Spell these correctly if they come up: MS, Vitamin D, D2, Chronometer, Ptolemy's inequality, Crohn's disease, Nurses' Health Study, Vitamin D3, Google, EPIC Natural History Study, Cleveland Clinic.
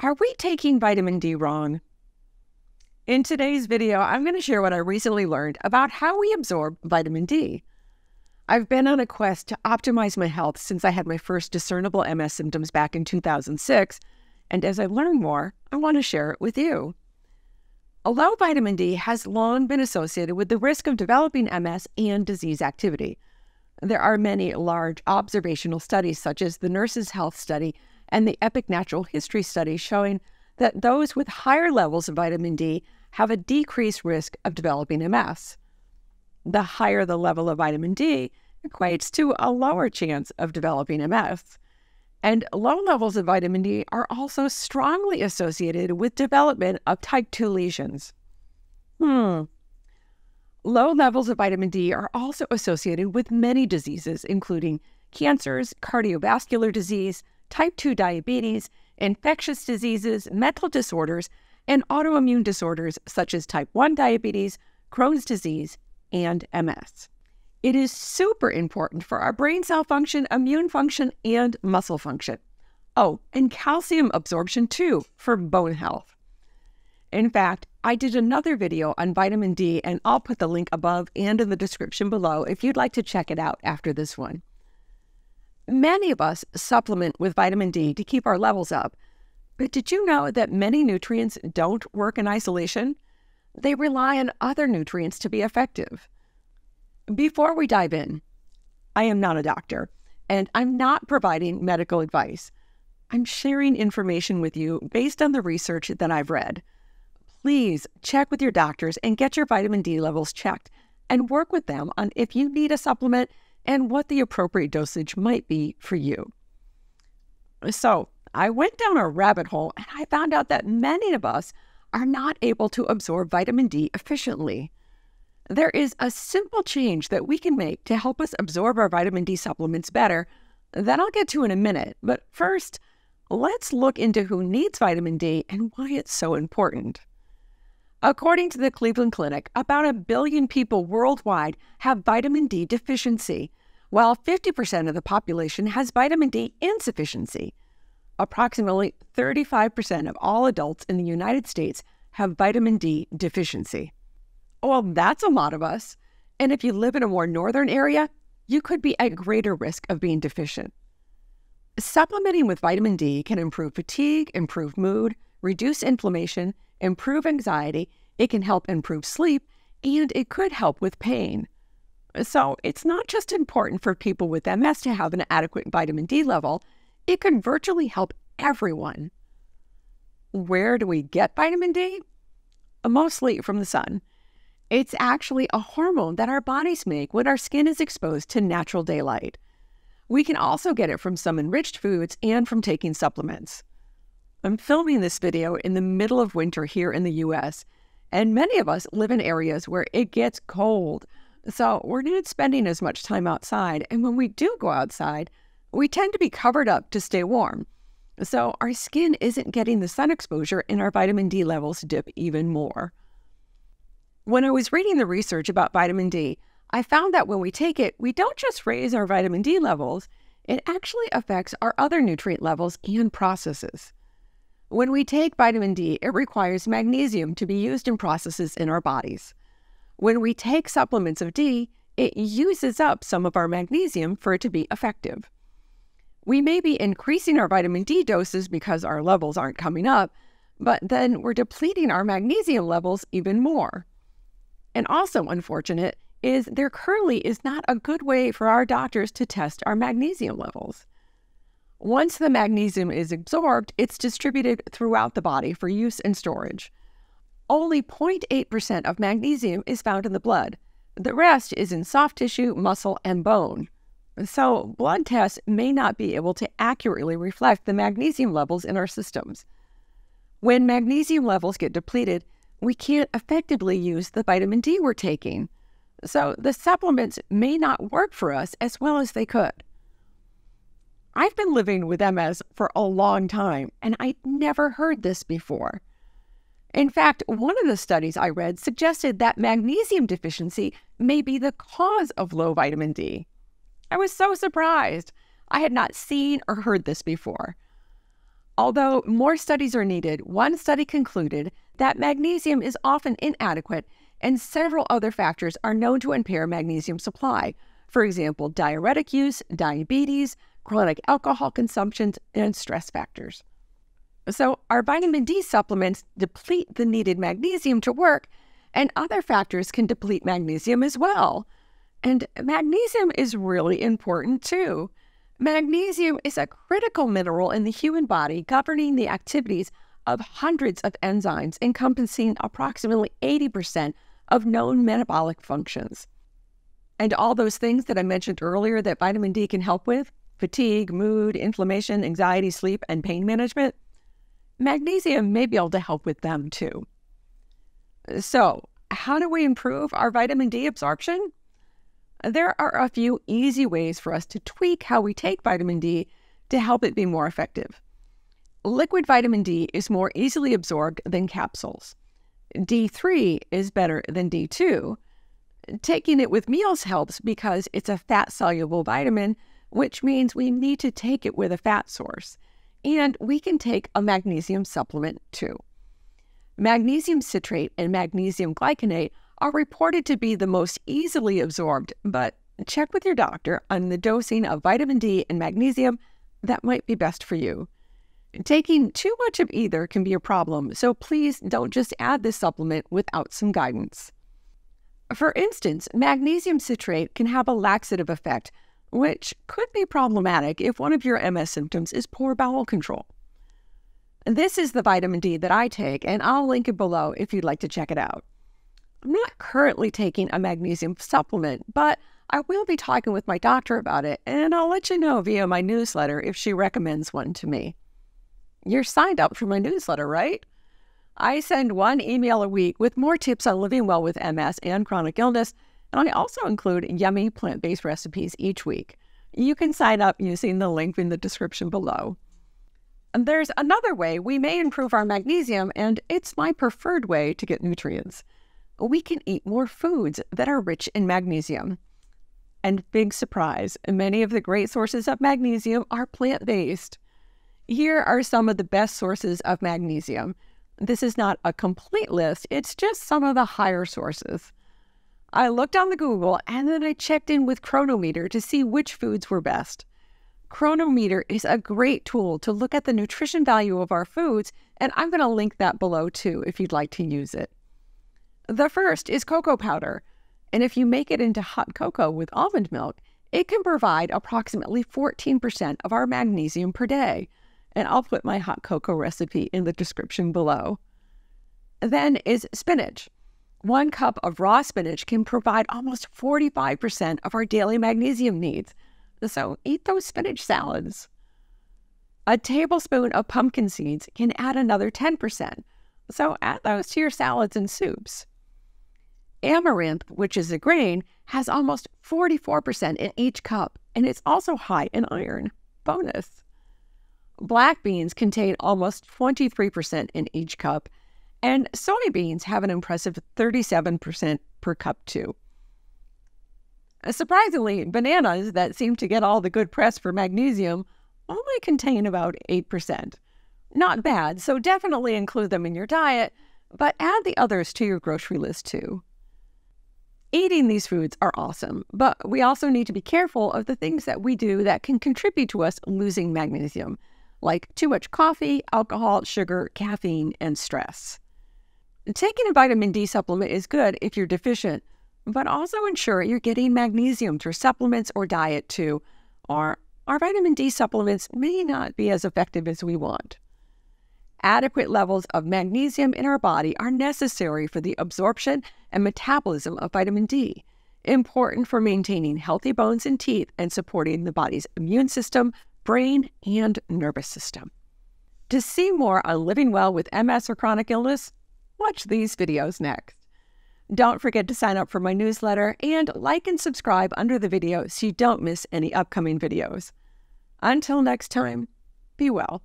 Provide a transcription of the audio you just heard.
Are we taking vitamin D wrong? In today's video, I'm going to share what I recently learned about how we absorb vitamin D. I've been on a quest to optimize my health since I had my first discernible MS symptoms back in 2006, and as I learn more, I want to share it with you. A low vitamin D has long been associated with the risk of developing MS and disease activity. There are many large observational studies, such as the Nurses' Health Study and the EPIC Natural History Study, showing that those with higher levels of vitamin D have a decreased risk of developing MS. The higher the level of vitamin D equates to a lower chance of developing MS. And low levels of vitamin D are also strongly associated with development of type 2 lesions. Low levels of vitamin D are also associated with many diseases, including cancers, cardiovascular disease, type 2 diabetes, infectious diseases, mental disorders, and autoimmune disorders such as type 1 diabetes, Crohn's disease, and MS. It is super important for our brain cell function, immune function, and muscle function. Oh, and calcium absorption too, for bone health. In fact, I did another video on vitamin D, and I'll put the link above and in the description below if you'd like to check it out after this one. Many of us supplement with vitamin D to keep our levels up, but did you know that many nutrients don't work in isolation? They rely on other nutrients to be effective. Before we dive in, I am not a doctor, and I'm not providing medical advice. I'm sharing information with you based on the research that I've read. Please check with your doctors and get your vitamin D levels checked, and work with them on if you need a supplement and what the appropriate dosage might be for you. So I went down a rabbit hole and I found out that many of us are not able to absorb vitamin D efficiently. There is a simple change that we can make to help us absorb our vitamin D supplements better that I'll get to in a minute. But first, let's look into who needs vitamin D and why it's so important. According to the Cleveland Clinic, about 1 billion people worldwide have vitamin D deficiency, while 50% of the population has vitamin D insufficiency. Approximately 35% of all adults in the United States have vitamin D deficiency. Well, that's a lot of us. And if you live in a more northern area, you could be at greater risk of being deficient. Supplementing with vitamin D can improve fatigue, improve mood, reduce inflammation, improve anxiety, it can help improve sleep, and it could help with pain. So it's not just important for people with MS to have an adequate vitamin D level, it can virtually help everyone. Where do we get vitamin D? Mostly from the sun. It's actually a hormone that our bodies make when our skin is exposed to natural daylight. We can also get it from some enriched foods and from taking supplements. I'm filming this video in the middle of winter here in the US, and many of us live in areas where it gets cold, so we're not spending as much time outside, and when we do go outside, we tend to be covered up to stay warm. So our skin isn't getting the sun exposure and our vitamin D levels dip even more. When I was reading the research about vitamin D, I found that when we take it, we don't just raise our vitamin D levels, it actually affects our other nutrient levels and processes. When we take vitamin D, it requires magnesium to be used in processes in our bodies. When we take supplements of D, it uses up some of our magnesium for it to be effective. We may be increasing our vitamin D doses because our levels aren't coming up, but then we're depleting our magnesium levels even more. And also unfortunate is there currently is not a good way for our doctors to test our magnesium levels. Once the magnesium is absorbed, it's distributed throughout the body for use and storage. Only 0.8% of magnesium is found in the blood. The rest is in soft tissue, muscle, and bone. So blood tests may not be able to accurately reflect the magnesium levels in our systems. When magnesium levels get depleted, we can't effectively use the vitamin D we're taking. So the supplements may not work for us as well as they could. I've been living with MS for a long time, and I'd never heard this before. In fact, one of the studies I read suggested that magnesium deficiency may be the cause of low vitamin D. I was so surprised. I had not seen or heard this before. Although more studies are needed, one study concluded that magnesium is often inadequate and several other factors are known to impair magnesium supply. For example, diuretic use, diabetes, chronic alcohol consumption, and stress factors. So our vitamin D supplements deplete the needed magnesium to work, and other factors can deplete magnesium as well. And magnesium is really important too. Magnesium is a critical mineral in the human body, governing the activities of hundreds of enzymes, encompassing approximately 80% of known metabolic functions. And all those things that I mentioned earlier that vitamin D can help with, fatigue, mood, inflammation, anxiety, sleep, and pain management, magnesium may be able to help with them too. So, how do we improve our vitamin D absorption? There are a few easy ways for us to tweak how we take vitamin D to help it be more effective. Liquid vitamin D is more easily absorbed than capsules. D3 is better than D2. Taking it with meals helps because it's a fat-soluble vitamin, which means we need to take it with a fat source. And we can take a magnesium supplement too. Magnesium citrate and magnesium glycinate are reported to be the most easily absorbed, but check with your doctor on the dosing of vitamin D and magnesium that might be best for you. Taking too much of either can be a problem, so please don't just add this supplement without some guidance. For instance, magnesium citrate can have a laxative effect, which could be problematic if one of your MS symptoms is poor bowel control. This is the vitamin D that I take, and I'll link it below if you'd like to check it out. I'm not currently taking a magnesium supplement, but I will be talking with my doctor about it, and I'll let you know via my newsletter if she recommends one to me. You're signed up for my newsletter, right? I send one email a week with more tips on living well with MS and chronic illness, and I also include yummy plant-based recipes each week. You can sign up using the link in the description below. And there's another way we may improve our magnesium, and it's my preferred way to get nutrients. We can eat more foods that are rich in magnesium. And big surprise, many of the great sources of magnesium are plant-based. Here are some of the best sources of magnesium. This is not a complete list, it's just some of the higher sources. I looked on the Google and then I checked in with Chronometer to see which foods were best. Chronometer is a great tool to look at the nutrition value of our foods, and I'm going to link that below too if you'd like to use it. The first is cocoa powder, and if you make it into hot cocoa with almond milk, it can provide approximately 14% of our magnesium per day, and I'll put my hot cocoa recipe in the description below. Then is spinach. 1 cup of raw spinach can provide almost 45% of our daily magnesium needs, so eat those spinach salads. A tablespoon of pumpkin seeds can add another 10%, so add those to your salads and soups. Amaranth, which is a grain, has almost 44% in each cup, and it's also high in iron. Bonus! Black beans contain almost 23% in each cup, and soybeans have an impressive 37% per cup too. Surprisingly, bananas that seem to get all the good press for magnesium only contain about 8%. Not bad, so definitely include them in your diet, but add the others to your grocery list too. Eating these foods are awesome, but we also need to be careful of the things that we do that can contribute to us losing magnesium, like too much coffee, alcohol, sugar, caffeine, and stress. Taking a vitamin D supplement is good if you're deficient, but also ensure you're getting magnesium through supplements or diet too, or our vitamin D supplements may not be as effective as we want. Adequate levels of magnesium in our body are necessary for the absorption and metabolism of vitamin D, important for maintaining healthy bones and teeth and supporting the body's immune system, brain, and nervous system. To see more on living well with MS or chronic illness, watch these videos next. Don't forget to sign up for my newsletter and like and subscribe under the video so you don't miss any upcoming videos. Until next time, be well.